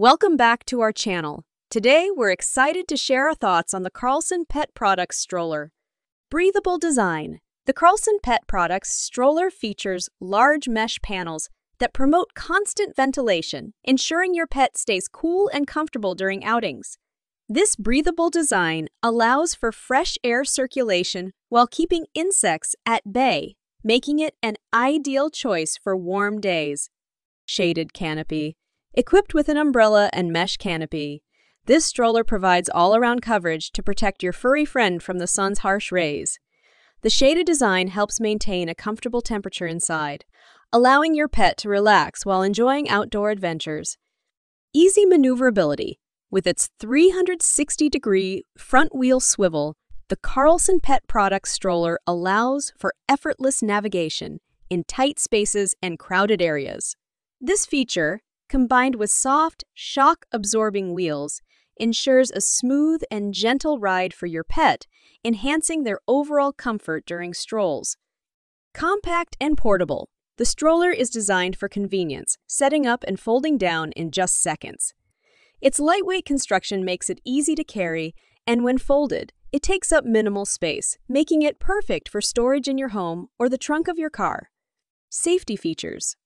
Welcome back to our channel. Today, we're excited to share our thoughts on the Carlson Pet Products stroller. Breathable design. The Carlson Pet Products stroller features large mesh panels that promote constant ventilation, ensuring your pet stays cool and comfortable during outings. This breathable design allows for fresh air circulation while keeping insects at bay, making it an ideal choice for warm days. Shaded canopy. Equipped with an umbrella and mesh canopy, this stroller provides all-around coverage to protect your furry friend from the sun's harsh rays. The shaded design helps maintain a comfortable temperature inside, allowing your pet to relax while enjoying outdoor adventures. Easy maneuverability. With its 360-degree front wheel swivel, the Carlson Pet Products stroller allows for effortless navigation in tight spaces and crowded areas. This feature, combined with soft, shock-absorbing wheels, ensures a smooth and gentle ride for your pet, enhancing their overall comfort during strolls. Compact and portable. The stroller is designed for convenience, setting up and folding down in just seconds. Its lightweight construction makes it easy to carry, and when folded, it takes up minimal space, making it perfect for storage in your home or the trunk of your car. Safety features.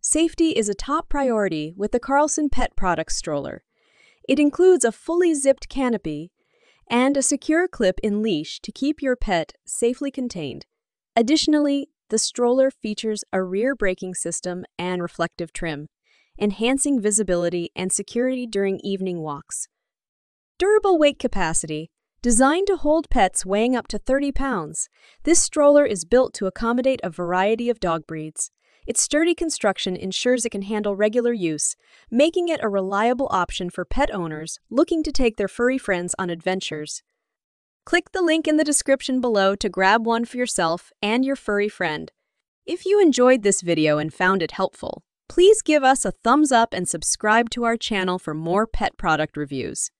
Safety is a top priority with the Carlson Pet Products stroller. It includes a fully zipped canopy and a secure clip in leash to keep your pet safely contained. Additionally, the stroller features a rear braking system and reflective trim, enhancing visibility and security during evening walks. Durable weight capacity. Designed to hold pets weighing up to 30 pounds, this stroller is built to accommodate a variety of dog breeds. Its sturdy construction ensures it can handle regular use, making it a reliable option for pet owners looking to take their furry friends on adventures. Click the link in the description below to grab one for yourself and your furry friend. If you enjoyed this video and found it helpful, please give us a thumbs up and subscribe to our channel for more pet product reviews.